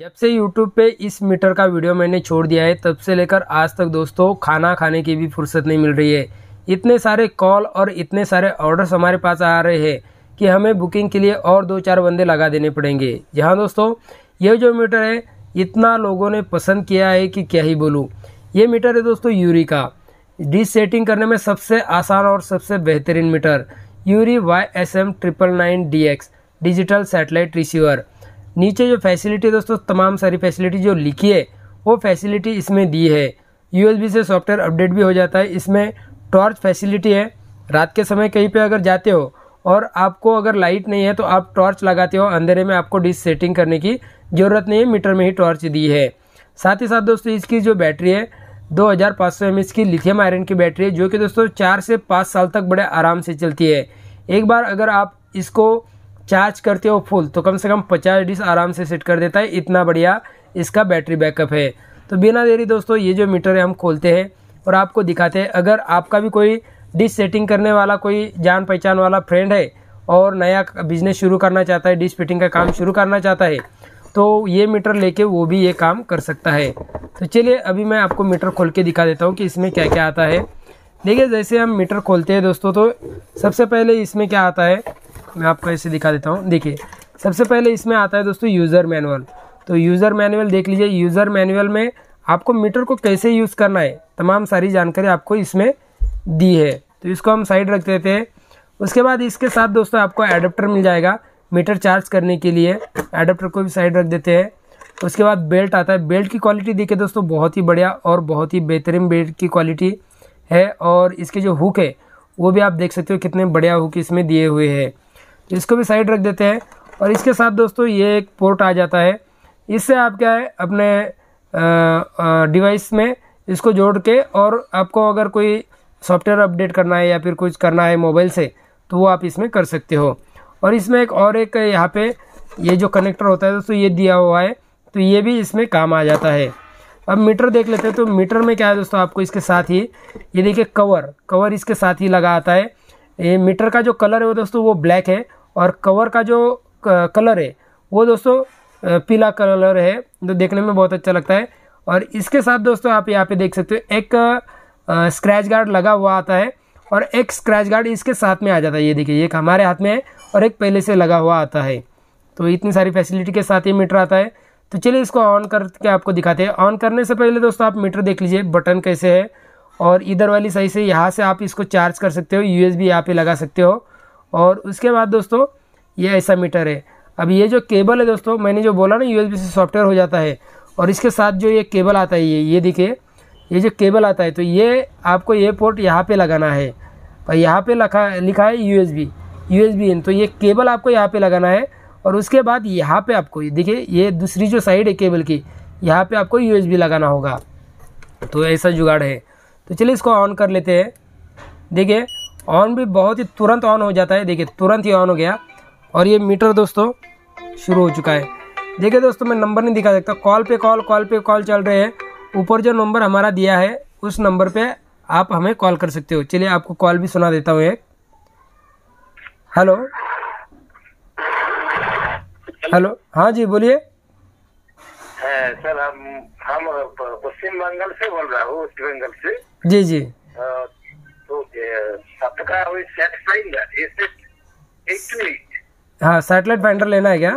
जब से YouTube पे इस मीटर का वीडियो मैंने छोड़ दिया है तब से लेकर आज तक दोस्तों खाना खाने की भी फुर्सत नहीं मिल रही है। इतने सारे कॉल और इतने सारे ऑर्डर्स हमारे पास आ रहे हैं कि हमें बुकिंग के लिए और 2-4 बंदे लगा देने पड़ेंगे। जहाँ दोस्तों ये जो मीटर है इतना लोगों ने पसंद किया है कि क्या ही बोलूँ। ये मीटर है दोस्तों यूरी का, डिश सेटिंग करने में सबसे आसान और सबसे बेहतरीन मीटर यूरी YSM 999DX digital satellite receiver. नीचे जो फैसिलिटी दोस्तों तमाम सारी फैसिलिटी जो लिखी है वो फैसिलिटी इसमें दी है। USB से सॉफ्टवेयर अपडेट भी हो जाता है। इसमें टॉर्च फैसिलिटी है, रात के समय कहीं पे अगर जाते हो और आपको अगर लाइट नहीं है तो आप टॉर्च लगाते हो, अंधेरे में आपको डिश सेटिंग करने की ज़रूरत नहीं है, मीटर में ही टॉर्च दी है। साथ ही साथ दोस्तों इसकी जो बैटरी है 2500 mAh की लिथियम आयरन की बैटरी है, जो कि दोस्तों 4 से 5 साल तक बड़े आराम से चलती है। एक बार अगर आप इसको चार्ज करते हो फुल तो कम से कम 50 डिश आराम से सेट कर देता है, इतना बढ़िया इसका बैटरी बैकअप है। तो बिना देरी दोस्तों ये जो मीटर है हम खोलते हैं और आपको दिखाते हैं। अगर आपका भी कोई डिश सेटिंग करने वाला कोई जान पहचान वाला फ्रेंड है और नया बिजनेस शुरू करना चाहता है, डिश फिटिंग का काम शुरू करना चाहता है, तो ये मीटर लेके वो भी ये काम कर सकता है। तो चलिए अभी मैं आपको मीटर खोल के दिखा देता हूँ कि इसमें क्या क्या आता है। देखिए जैसे हम मीटर खोलते हैं दोस्तों तो सबसे पहले इसमें क्या आता है मैं आपको ऐसे दिखा देता हूँ। देखिए सबसे पहले इसमें आता है दोस्तों यूज़र मैनुअल। तो यूज़र मैनुअल देख लीजिए, यूज़र मैनुअल में आपको मीटर को कैसे यूज़ करना है तमाम सारी जानकारी आपको इसमें दी है। तो इसको हम साइड रख देते हैं। उसके बाद इसके साथ दोस्तों आपको एडाप्टर मिल जाएगा मीटर चार्ज करने के लिए, एडाप्टर को भी साइड रख देते हैं। उसके बाद बेल्ट आता है। बेल्ट की क्वालिटी देखिए दोस्तों बहुत ही बढ़िया और बहुत ही बेहतरीन बेल्ट की क्वालिटी है। और इसके जो हुक है वो भी आप देख सकते हो कितने बढ़िया हुक इसमें दिए हुए हैं, तो इसको भी साइड रख देते हैं। और इसके साथ दोस्तों ये एक पोर्ट आ जाता है, इससे आप क्या है अपने डिवाइस में इसको जोड़ के और आपको अगर कोई सॉफ्टवेयर अपडेट करना है या फिर कुछ करना है मोबाइल से तो वो आप इसमें कर सकते हो। और इसमें एक यहाँ पे ये जो कनेक्टर होता है दोस्तों ये दिया हुआ है, तो ये भी इसमें काम आ जाता है। अब मीटर देख लेते हैं। तो मीटर में क्या है दोस्तों आपको इसके साथ ही ये देखिए कवर इसके साथ ही लगा आता है। ये मीटर का जो कलर है वो दोस्तों वो ब्लैक है और कवर का जो कलर है वो दोस्तों पीला कलर है, जो देखने में बहुत अच्छा लगता है। और इसके साथ दोस्तों आप यहाँ पे देख सकते हो एक स्क्रैच गार्ड लगा हुआ आता है और एक स्क्रैच गार्ड इसके साथ में आ जाता है। ये देखिए एक हमारे हाथ में है और एक पहले से लगा हुआ आता है। तो इतनी सारी फैसिलिटी के साथ ये मीटर आता है। तो चलिए इसको ऑन करके आपको दिखाते हैं। ऑन करने से पहले दोस्तों आप मीटर देख लीजिए बटन कैसे है, और इधर वाली साइड से यहाँ से आप इसको चार्ज कर सकते हो, USB यहाँ पे लगा सकते हो। और उसके बाद दोस्तों ये ऐसा मीटर है। अब ये जो केबल है दोस्तों मैंने जो बोला ना USB से सॉफ्टवेयर हो जाता है, और इसके साथ जो ये केबल आता है ये देखिए ये जो केबल आता है तो ये आपको ये पोर्ट यहाँ पे लगाना है और यहाँ पे लिखा है USB इन, तो ये केबल आपको यहाँ पे लगाना है। और उसके बाद यहाँ पे आपको देखिए ये दूसरी जो साइड है केबल की यहाँ पे आपको USB लगाना होगा। तो ऐसा जुगाड़ है। तो चलिए इसको ऑन कर लेते हैं। देखिए ऑन भी बहुत ही तुरंत ऑन हो जाता है। देखिए तुरंत ही ऑन हो गया और ये मीटर दोस्तों शुरू हो चुका है। देखिए दोस्तों मैं नंबर नहीं दिखा सकता, कॉल पे कॉल चल रहे हैं। ऊपर जो नंबर हमारा दिया है उस नंबर पे आप हमें कॉल कर सकते हो। चलिए आपको कॉल भी सुना देता हूँ। एक हेलो हेलो हाँ जी बोलिए। सर हम पश्चिम बंगाल से बोल रहा हूँ, वेस्ट बंगाल से। जी जी। तो आपका सेट फाइंडर हाँ सैटेलाइट फाइंडर लेना है क्या?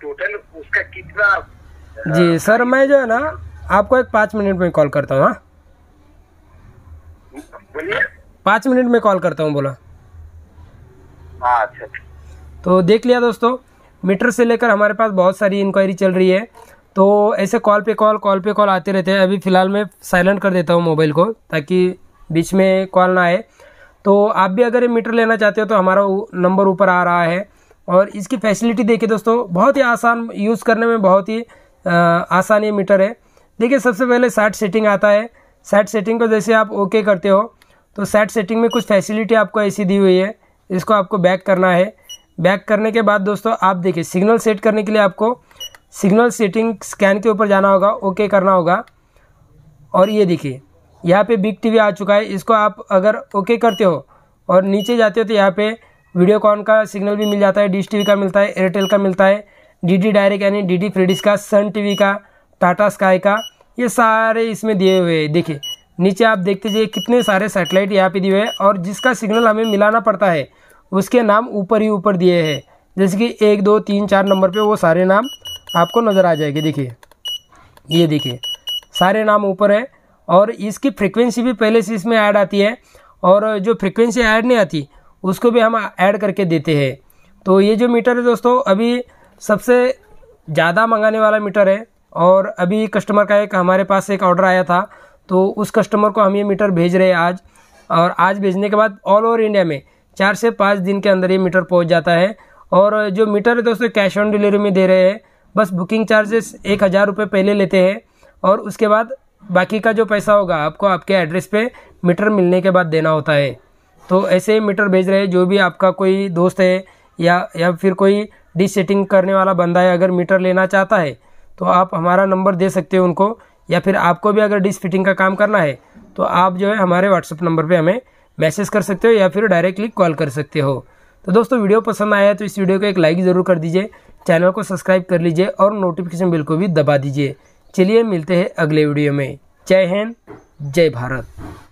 टोटल उसका कितना? जी सर मैं जो है ना आपको एक 5 मिनट में कॉल करता हूँ। हाँ 5 मिनट में कॉल करता हूँ बोला। अच्छा तो देख लिया दोस्तों मीटर से लेकर हमारे पास बहुत सारी इंक्वायरी चल रही है। तो ऐसे कॉल पे कॉल आते रहते हैं। अभी फ़िलहाल मैं साइलेंट कर देता हूँ मोबाइल को ताकि बीच में कॉल ना आए। तो आप भी अगर ये मीटर लेना चाहते हो तो हमारा नंबर ऊपर आ रहा है। और इसकी फैसिलिटी देखिए दोस्तों बहुत ही आसान, यूज़ करने में बहुत ही आसान ये मीटर है। देखिए सबसे पहले सैट सेटिंग आता है। सैट सेटिंग को जैसे आप ओके करते हो तो सैट सेटिंग में कुछ फैसिलिटी आपको ऐसी दी हुई है, इसको आपको बैक करना है। बैक करने के बाद दोस्तों आप देखिए सिग्नल सेट करने के लिए आपको सिग्नल सेटिंग स्कैन के ऊपर जाना होगा, ओके करना होगा। और ये देखिए यहाँ पे बिग TV आ चुका है, इसको आप अगर ओके करते हो और नीचे जाते हो तो यहाँ पे वीडियोकॉन का सिग्नल भी मिल जाता है, डिश TV का मिलता है, एयरटेल का मिलता है, डीडी डायरेक्ट यानी डीडी फ्रीडिश का, सन टीवी का, टाटा स्काई का, ये सारे इसमें दिए हुए हैं। देखिए नीचे आप देखते जाइए कितने सारे सैटेलाइट यहाँ पे दिए हुए हैं और जिसका सिग्नल हमें मिलाना पड़ता है उसके नाम ऊपर ही ऊपर दिए हैं, जैसे कि 1 2 3 4 नंबर पे वो सारे नाम आपको नज़र आ जाएंगे। देखिए ये देखिए सारे नाम ऊपर है और इसकी फ्रिक्वेंसी भी पहले से इसमें ऐड आती है और जो फ्रिक्वेंसी ऐड नहीं आती उसको भी हम ऐड करके देते हैं। तो ये जो मीटर है दोस्तों अभी सबसे ज़्यादा मंगाने वाला मीटर है और अभी कस्टमर का एक हमारे पास एक ऑर्डर आया था तो उस कस्टमर को हम ये मीटर भेज रहे हैं आज, और आज भेजने के बाद ऑल ओवर इंडिया में 4 से 5 दिन के अंदर ये मीटर पहुंच जाता है। और जो मीटर है दोस्तों कैश ऑन डिलीवरी में दे रहे हैं, बस बुकिंग चार्जेस 1000 रुपये पहले लेते हैं और उसके बाद बाकी का जो पैसा होगा आपको आपके एड्रेस पे मीटर मिलने के बाद देना होता है। तो ऐसे मीटर भेज रहे हैं, जो भी आपका कोई दोस्त है या फिर कोई डिश सेटिंग करने वाला बंदा है अगर मीटर लेना चाहता है तो आप हमारा नंबर दे सकते हो उनको, या फिर आपको भी अगर डिश फिटिंग का काम करना है तो आप जो है हमारे व्हाट्सएप नंबर पे हमें मैसेज कर सकते हो या फिर डायरेक्टली कॉल कर सकते हो। तो दोस्तों वीडियो पसंद आया है तो इस वीडियो को एक लाइक ज़रूर कर दीजिए, चैनल को सब्सक्राइब कर लीजिए और नोटिफिकेशन बेल को भी दबा दीजिए। चलिए मिलते हैं अगले वीडियो में। जय हिंद, जय भारत।